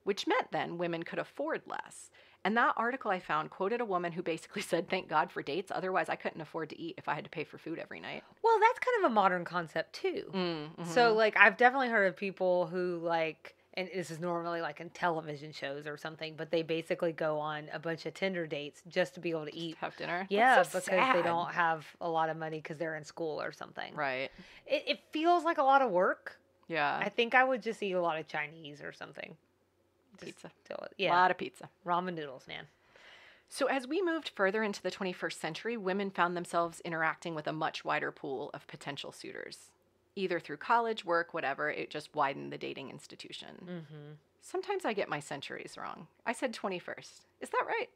which meant then women could afford less. And that article I found quoted a woman who basically said, thank God for dates, otherwise I couldn't afford to eat if I had to pay for food every night. Well, that's kind of a modern concept too. Mm-hmm. So like I've definitely heard of people who like, and this is normally like in television shows or something, but they basically go on a bunch of Tinder dates just to be able to eat. Have dinner. Yeah, so because sad. They don't have a lot of money because they're in school or something. Right. It feels like a lot of work. Yeah. I think I would just eat a lot of Chinese or something. Pizza. Yeah. A lot of pizza. Ramen noodles, man. So as we moved further into the 21st century, women found themselves interacting with a much wider pool of potential suitors. Either through college, work, whatever, it just widened the dating institution. Mm-hmm. Sometimes I get my centuries wrong. I said 21st. Is that right?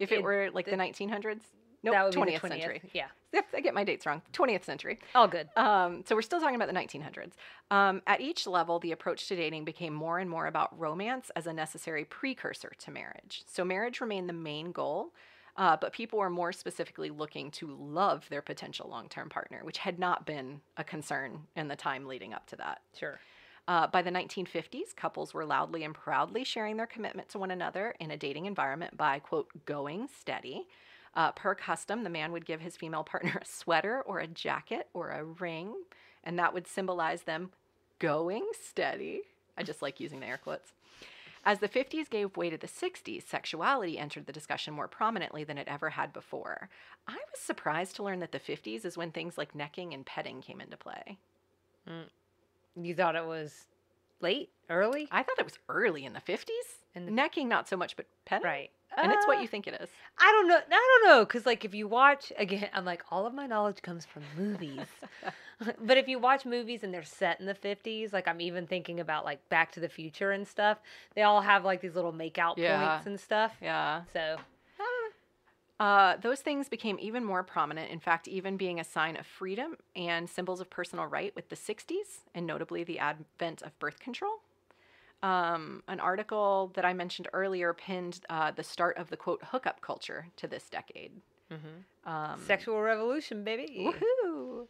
If it were like the 1900s? No, nope, 20th century. Yeah. Yep, I get my dates wrong. 20th century. All good. So we're still talking about the 1900s. At each level, the approach to dating became more and more about romance as a necessary precursor to marriage. So marriage remained the main goal. But people were more specifically looking to love their potential long-term partner, which had not been a concern in the time leading up to that. Sure. By the 1950s, couples were loudly and proudly sharing their commitment to one another in a dating environment by, quote, going steady. Per custom, the man would give his female partner a sweater or a jacket or a ring, and that would symbolize them going steady. I just like using the air quotes. As the 50s gave way to the 60s, sexuality entered the discussion more prominently than it ever had before. I was surprised to learn that the 50s is when things like necking and petting came into play. Mm. You thought it was late? Early? I thought it was early in the 50s. Necking, not so much, but petting? Right. And it's what you think it is. I don't know. Because, like, if you watch, again, I'm like, all of my knowledge comes from movies. But if you watch movies and they're set in the 50s, like, I'm even thinking about, like, Back to the Future and stuff. They all have, like, these little make-out points and stuff. Yeah. So. Those things became even more prominent, in fact, even being a sign of freedom and symbols of personal right with the 60s, and notably the advent of birth control. An article that I mentioned earlier pinned the start of the, quote, hookup culture to this decade. Mm-hmm. Sexual revolution, baby. Woohoo!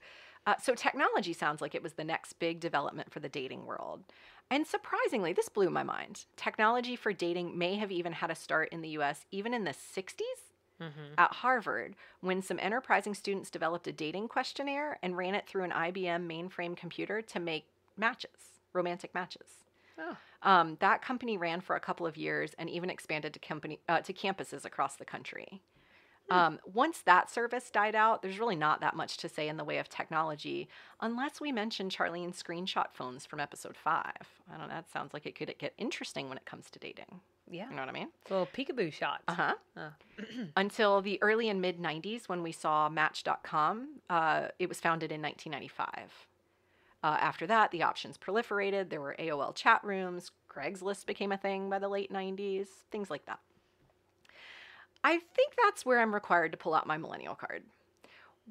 So technology sounds like it was the next big development for the dating world. And surprisingly, this blew my mind. Technology for dating may have even had a start in the U.S. even in the 60s. Mm-hmm. At Harvard, when some enterprising students developed a dating questionnaire and ran it through an IBM mainframe computer to make matches, romantic matches. Oh. That company ran for a couple of years and even expanded to campuses across the country. Once that service died out, there's really not that much to say in the way of technology, unless we mention Charlene's screenshot phones from episode 5. I don't know, that sounds like it could get interesting when it comes to dating. Yeah. You know what I mean? Little peekaboo shots. Uh-huh. Until the early and mid-90s when we saw Match.com. It was founded in 1995. After that, the options proliferated. There were AOL chat rooms. Craigslist became a thing by the late 90s. Things like that. I think that's where I'm required to pull out my millennial card.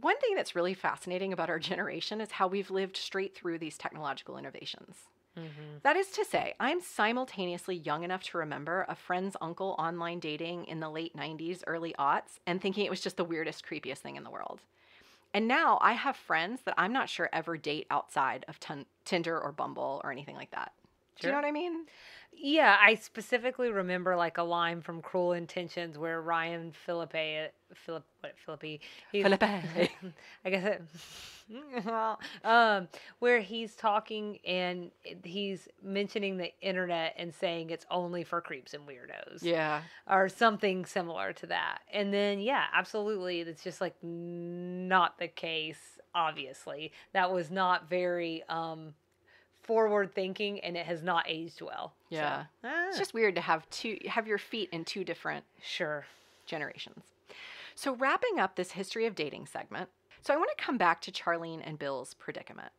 One thing that's really fascinating about our generation is how we've lived straight through these technological innovations. Mm-hmm. That is to say, I'm simultaneously young enough to remember a friend's uncle online dating in the late 90s, early aughts, and thinking it was just the weirdest, creepiest thing in the world. And now I have friends that I'm not sure ever date outside of Tinder or Bumble or anything like that. Sure. Do you know what I mean? Yeah, I specifically remember like a line from Cruel Intentions where Ryan Phillippe, I guess it, where he's talking and he's mentioning the internet and saying it's only for creeps and weirdos. Yeah. Or something similar to that. And then, yeah, absolutely. It's just like not the case, obviously. That was not very, forward thinking, and it has not aged well. Yeah. So, it's just weird to have your feet in two different generations. So wrapping up this history of dating segment. So I want to come back to Charlene and Bill's predicament.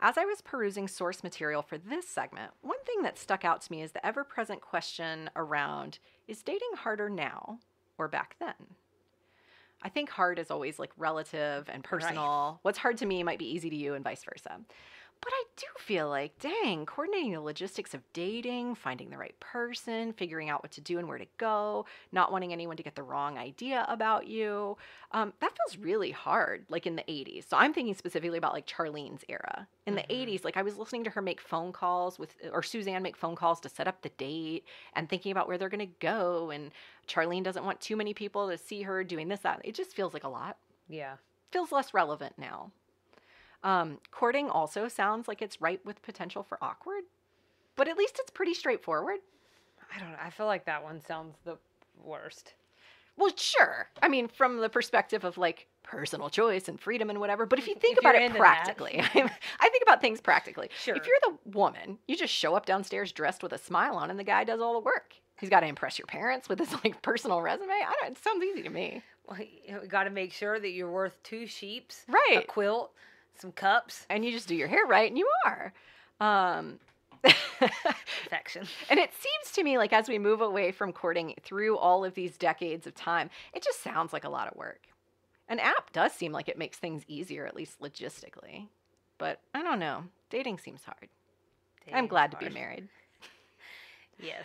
As I was perusing source material for this segment, one thing that stuck out to me is the ever-present question around, is dating harder now or back then? I think hard is always like relative and personal. Right. What's hard to me might be easy to you and vice versa. But I do feel like, dang, coordinating the logistics of dating, finding the right person, figuring out what to do and where to go, not wanting anyone to get the wrong idea about you, that feels really hard, like in the 80s. So I'm thinking specifically about like Charlene's era. In the 80s, like I was listening to her make phone calls or Suzanne make phone calls to set up the date and thinking about where they're going to go. And Charlene doesn't want too many people to see her doing this, that. It just feels like a lot. Yeah. Feels less relevant now. Courting also sounds like it's ripe with potential for awkward, but at least it's pretty straightforward. I don't know. I feel like that one sounds the worst. Well, sure. I mean, from the perspective of like personal choice and freedom and whatever, but if you think about it practically, I think about things practically. Sure. If you're the woman, you just show up downstairs dressed with a smile on and the guy does all the work. He's got to impress your parents with his like personal resume. It sounds easy to me. Well, you got to make sure that you're worth 2 sheeps, right? A quilt, some cups, and you just do your hair right and you are perfection. And it seems to me like as we move away from courting through all of these decades of time, it just sounds like a lot of work. An app does seem like it makes things easier, at least logistically, but I don't know, dating seems hard. I'm glad to be married. Yes.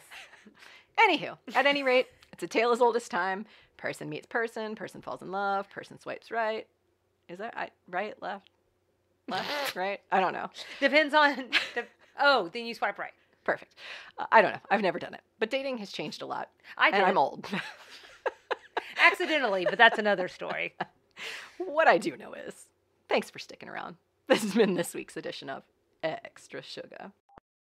Anywho, at any rate, it's a tale as old as time. Person meets person, person falls in love, person swipes right. Is that right, left? Left, right? I don't know. Depends on... then you swipe right. Perfect. I don't know. I've never done it. But dating has changed a lot. And I'm old. Accidentally, but that's another story. What I do know is, thanks for sticking around. This has been this week's edition of Extra Sugar.